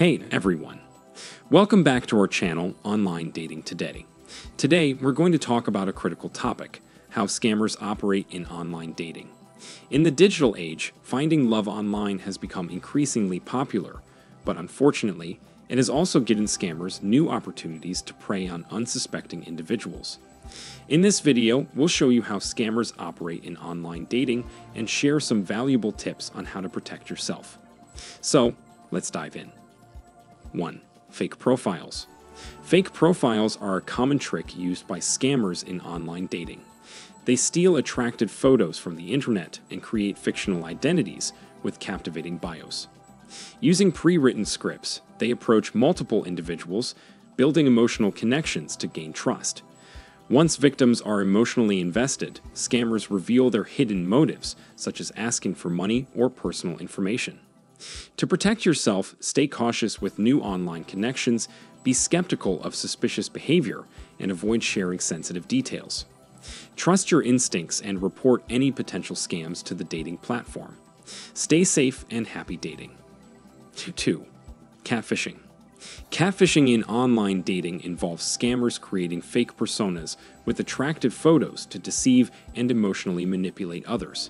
Hey everyone, welcome back to our channel, Online Dating Today. Today, we're going to talk about a critical topic, how scammers operate in online dating. In the digital age, finding love online has become increasingly popular, but unfortunately, it has also given scammers new opportunities to prey on unsuspecting individuals. In this video, we'll show you how scammers operate in online dating and share some valuable tips on how to protect yourself. So, let's dive in. 1. Fake profiles. Fake profiles are a common trick used by scammers in online dating. They steal attractive photos from the internet and create fictional identities with captivating bios. Using pre-written scripts, they approach multiple individuals, building emotional connections to gain trust. Once victims are emotionally invested, scammers reveal their hidden motives, such as asking for money or personal information. To protect yourself, stay cautious with new online connections, be skeptical of suspicious behavior, and avoid sharing sensitive details. Trust your instincts and report any potential scams to the dating platform. Stay safe and happy dating. 2. Catfishing. Catfishing in online dating involves scammers creating fake personas with attractive photos to deceive and emotionally manipulate others.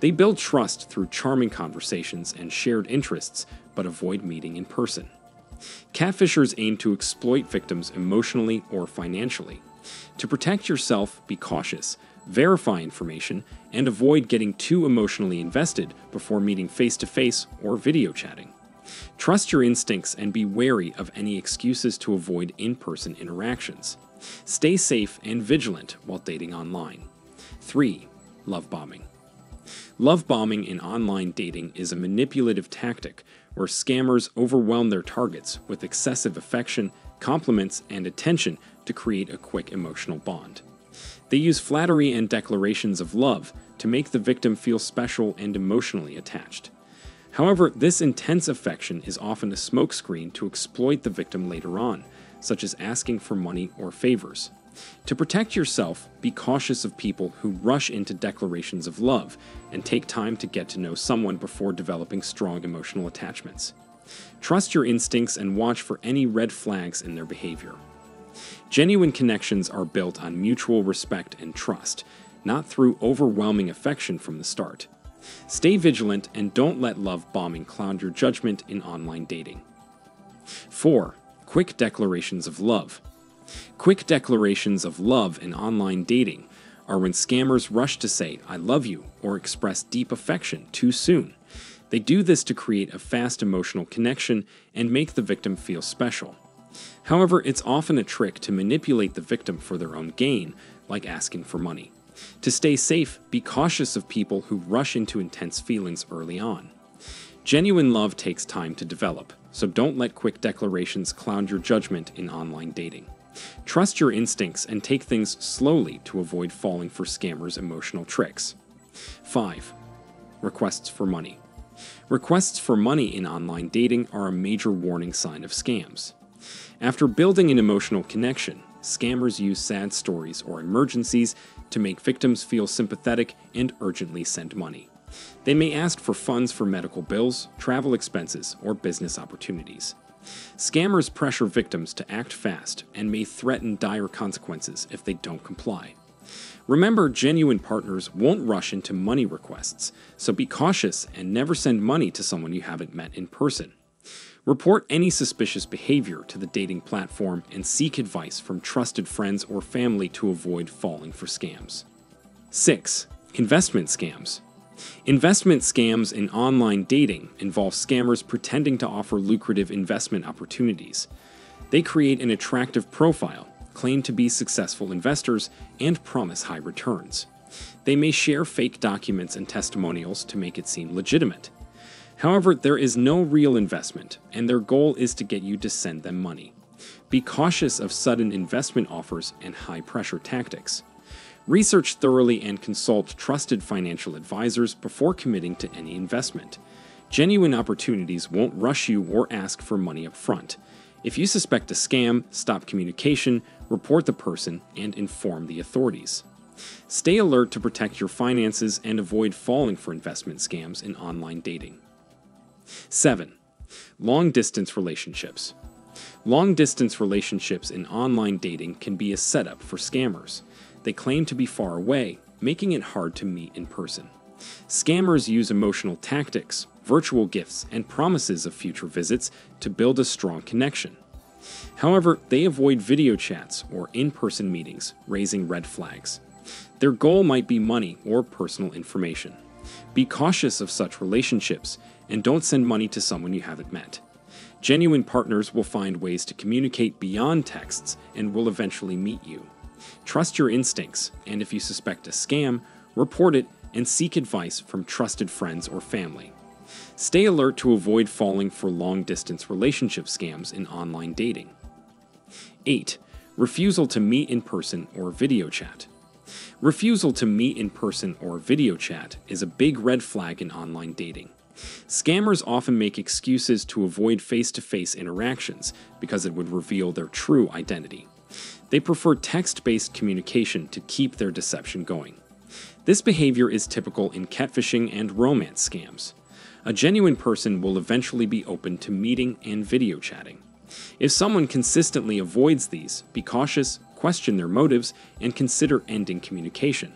They build trust through charming conversations and shared interests, but avoid meeting in person. Catfishers aim to exploit victims emotionally or financially. To protect yourself, be cautious, verify information, and avoid getting too emotionally invested before meeting face-to-face or video chatting. Trust your instincts and be wary of any excuses to avoid in-person interactions. Stay safe and vigilant while dating online. 3. Love bombing. Love bombing in online dating is a manipulative tactic where scammers overwhelm their targets with excessive affection, compliments, and attention to create a quick emotional bond. They use flattery and declarations of love to make the victim feel special and emotionally attached. However, this intense affection is often a smokescreen to exploit the victim later on, such as asking for money or favors. To protect yourself, be cautious of people who rush into declarations of love and take time to get to know someone before developing strong emotional attachments. Trust your instincts and watch for any red flags in their behavior. Genuine connections are built on mutual respect and trust, not through overwhelming affection from the start. Stay vigilant and don't let love bombing cloud your judgment in online dating. 4. Quick declarations of love. Quick declarations of love in online dating are when scammers rush to say, "I love you," or express deep affection too soon. They do this to create a fast emotional connection and make the victim feel special. However, it's often a trick to manipulate the victim for their own gain, like asking for money. To stay safe, be cautious of people who rush into intense feelings early on. Genuine love takes time to develop, so don't let quick declarations cloud your judgment in online dating. Trust your instincts and take things slowly to avoid falling for scammers' emotional tricks. 5. Requests for money. Requests for money in online dating are a major warning sign of scams. After building an emotional connection, scammers use sad stories or emergencies to make victims feel sympathetic and urgently send money. They may ask for funds for medical bills, travel expenses, or business opportunities. Scammers pressure victims to act fast and may threaten dire consequences if they don't comply. Remember, genuine partners won't rush into money requests, so be cautious and never send money to someone you haven't met in person. Report any suspicious behavior to the dating platform and seek advice from trusted friends or family to avoid falling for scams. 6. Investment scams. Investment scams in online dating involve scammers pretending to offer lucrative investment opportunities. They create an attractive profile, claim to be successful investors, and promise high returns. They may share fake documents and testimonials to make it seem legitimate. However, there is no real investment, and their goal is to get you to send them money. Be cautious of sudden investment offers and high-pressure tactics. Research thoroughly and consult trusted financial advisors before committing to any investment. Genuine opportunities won't rush you or ask for money up front. If you suspect a scam, stop communication, report the person, and inform the authorities. Stay alert to protect your finances and avoid falling for investment scams in online dating. 7. Long-distance relationships. Long-distance relationships in online dating can be a setup for scammers. They claim to be far away, making it hard to meet in person. Scammers use emotional tactics, virtual gifts, and promises of future visits to build a strong connection. However, they avoid video chats or in-person meetings, raising red flags. Their goal might be money or personal information. Be cautious of such relationships and don't send money to someone you haven't met. Genuine partners will find ways to communicate beyond texts and will eventually meet you. Trust your instincts, and if you suspect a scam, report it and seek advice from trusted friends or family. Stay alert to avoid falling for long-distance relationship scams in online dating. 8. Refusal to meet in person or video chat. Refusal to meet in person or video chat is a big red flag in online dating. Scammers often make excuses to avoid face-to-face interactions because it would reveal their true identity. They prefer text-based communication to keep their deception going. This behavior is typical in catfishing and romance scams. A genuine person will eventually be open to meeting and video chatting. If someone consistently avoids these, be cautious, question their motives, and consider ending communication.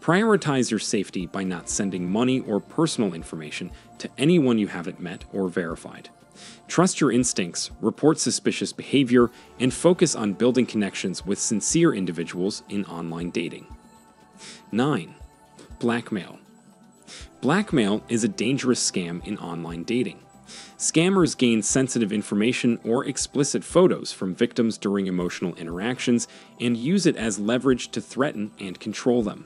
Prioritize your safety by not sending money or personal information to anyone you haven't met or verified. Trust your instincts, report suspicious behavior, and focus on building connections with sincere individuals in online dating. 9. Blackmail. Blackmail is a dangerous scam in online dating. Scammers gain sensitive information or explicit photos from victims during emotional interactions and use it as leverage to threaten and control them.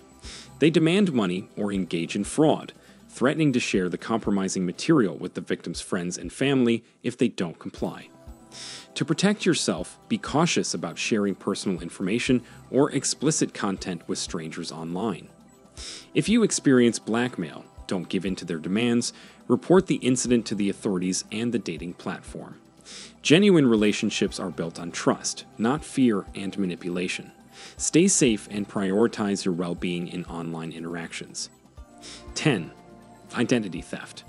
They demand money or engage in fraud, threatening to share the compromising material with the victim's friends and family if they don't comply. To protect yourself, be cautious about sharing personal information or explicit content with strangers online. If you experience blackmail, don't give in to their demands, report the incident to the authorities and the dating platform. Genuine relationships are built on trust, not fear and manipulation. Stay safe and prioritize your well-being in online interactions. 10. Identity theft.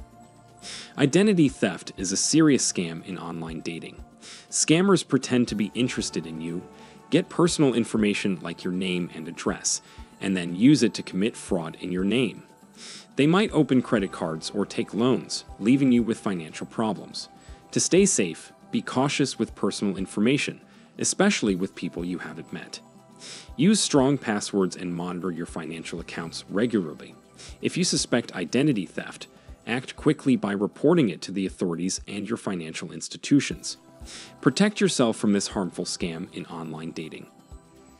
Identity theft is a serious scam in online dating. Scammers pretend to be interested in you, get personal information like your name and address, and then use it to commit fraud in your name. They might open credit cards or take loans, leaving you with financial problems. To stay safe, be cautious with personal information, especially with people you haven't met. Use strong passwords and monitor your financial accounts regularly. If you suspect identity theft, act quickly by reporting it to the authorities and your financial institutions. Protect yourself from this harmful scam in online dating.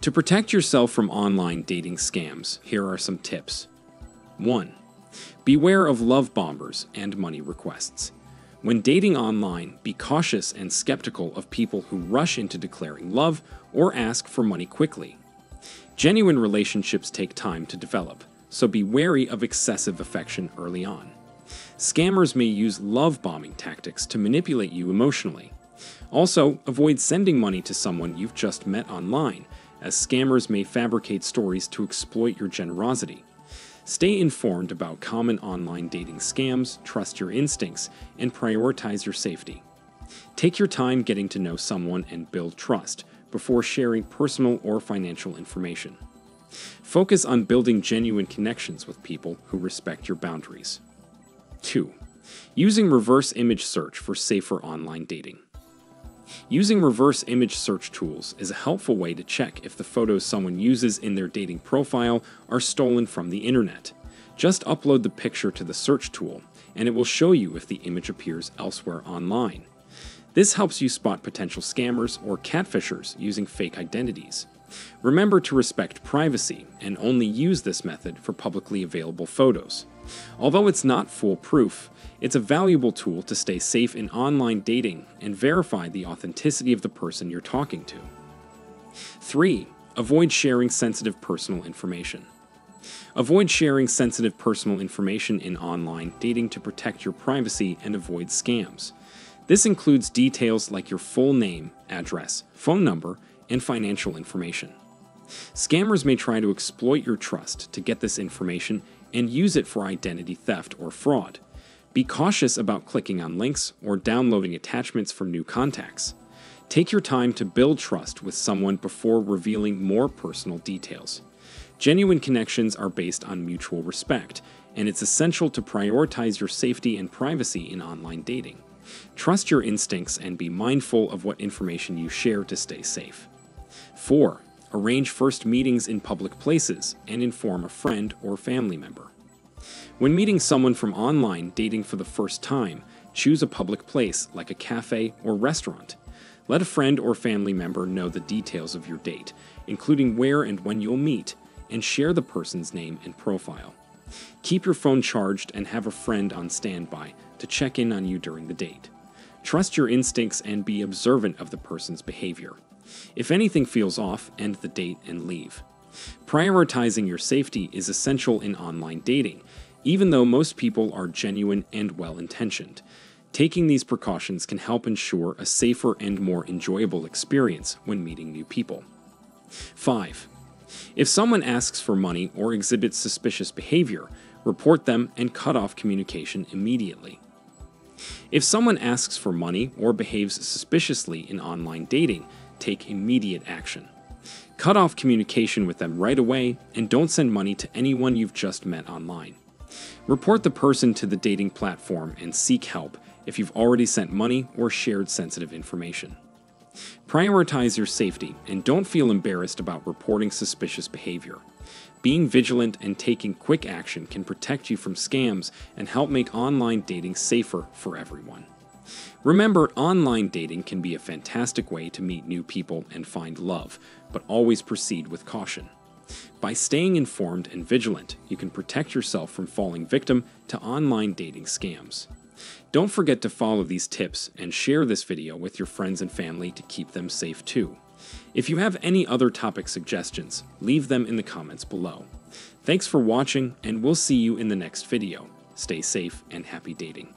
To protect yourself from online dating scams, here are some tips. 1. Beware of love bombers and money requests. When dating online, be cautious and skeptical of people who rush into declaring love or ask for money quickly. Genuine relationships take time to develop, so be wary of excessive affection early on. Scammers may use love bombing tactics to manipulate you emotionally. Also, avoid sending money to someone you've just met online, as scammers may fabricate stories to exploit your generosity. Stay informed about common online dating scams, trust your instincts, and prioritize your safety. Take your time getting to know someone and build trust before sharing personal or financial information. Focus on building genuine connections with people who respect your boundaries. 2. Using reverse image search for safer online dating. Using reverse image search tools is a helpful way to check if the photos someone uses in their dating profile are stolen from the internet. Just upload the picture to the search tool, and it will show you if the image appears elsewhere online. This helps you spot potential scammers or catfishers using fake identities. Remember to respect privacy and only use this method for publicly available photos. Although it's not foolproof, it's a valuable tool to stay safe in online dating and verify the authenticity of the person you're talking to. 3. Avoid sharing sensitive personal information. Avoid sharing sensitive personal information in online dating to protect your privacy and avoid scams. This includes details like your full name, address, phone number, and financial information. Scammers may try to exploit your trust to get this information and use it for identity theft or fraud. Be cautious about clicking on links or downloading attachments from new contacts. Take your time to build trust with someone before revealing more personal details. Genuine connections are based on mutual respect, and it's essential to prioritize your safety and privacy in online dating. Trust your instincts and be mindful of what information you share to stay safe. 4. Arrange first meetings in public places and inform a friend or family member. When meeting someone from online dating for the first time, choose a public place like a cafe or restaurant. Let a friend or family member know the details of your date, including where and when you'll meet, and share the person's name and profile. Keep your phone charged and have a friend on standby to check in on you during the date. Trust your instincts and be observant of the person's behavior. If anything feels off, end the date and leave. Prioritizing your safety is essential in online dating, even though most people are genuine and well-intentioned. Taking these precautions can help ensure a safer and more enjoyable experience when meeting new people. 5. If someone asks for money or exhibits suspicious behavior, report them and cut off communication immediately. If someone asks for money or behaves suspiciously in online dating, take immediate action. Cut off communication with them right away and don't send money to anyone you've just met online. Report the person to the dating platform and seek help if you've already sent money or shared sensitive information. Prioritize your safety and don't feel embarrassed about reporting suspicious behavior. Being vigilant and taking quick action can protect you from scams and help make online dating safer for everyone. Remember, online dating can be a fantastic way to meet new people and find love, but always proceed with caution. By staying informed and vigilant, you can protect yourself from falling victim to online dating scams. Don't forget to follow these tips and share this video with your friends and family to keep them safe too. If you have any other topic suggestions, leave them in the comments below. Thanks for watching, and we'll see you in the next video. Stay safe and happy dating.